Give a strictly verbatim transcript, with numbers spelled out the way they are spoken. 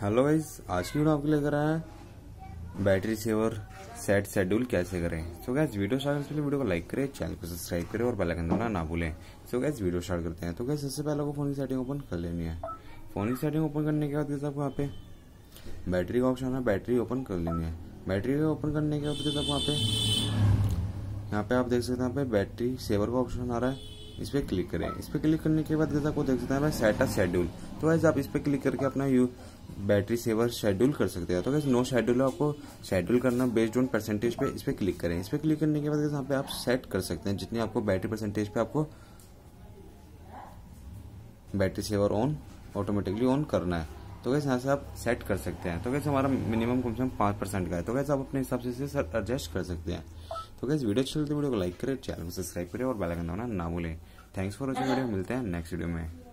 Hello guys, आज की video आपके लिए कर रहा है बैटरी सेवर सेट शेड्यूल कैसे करें। सो गाइस, वीडियो स्टार्ट करने से पहले वीडियो को लाइक करें, चैनल को सब्सक्राइब करें और बेल आइकन दबाना ना भूलें। सो गाइस, वीडियो स्टार्ट करते हैं। तो गाइस, सबसे पहले आपको फोन की सेटिंग ओपन कर लेनी है। फोन की सेटिंग ओपन करने के बाद गाइस आपको यहाँ पे बैटरी का ऑप्शन है, बैटरी ओपन कर लेनी है। बैटरी ओपन करने के बाद गाइस आपको यहाँ पे यहाँ पे आप देख सकते हैं, यहाँ पे बैटरी सेवर का ऑप्शन आ रहा है, इस पर क्लिक करें। इस पर क्लिक करने के बाद गाइस आपको देख सकते हैं सेट अ शेड्यूल। तो गाइस आप इस पर क्लिक करके अपना यू बैटरी सेवर शेड्यूल कर सकते हैं। तो गाइस नो शेड्यूल आपको शेड्यूल करना बेस्ड ऑन परसेंटेज पे, इस पर क्लिक करें। इस पर क्लिक करने के बाद गाइस यहाँ पे आप सेट कर सकते हैं जितनी आपको बैटरी परसेंटेज पे आपको battery saver on automatically on करना है। तो गाइस यहाँ से आप सेट कर सकते हैं। तो गाइस हमारा मिनिमम कम से कम पाँच परसेंट का है। तो गाइस आप अपने हिसाब से सर एडजस्ट कर सकते हैं। तो गाइस वीडियो अच्छी लगती है, वीडियो को लाइक करें, चैनल को सब्सक्राइब करें और बेल आइकन दबाना ना भूलें। थैंक्स फॉर वॉचिंग वीडियो, मिलते हैं नेक्स्ट वीडियो में।